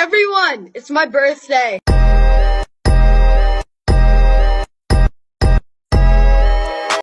Everyone, it's my birthday.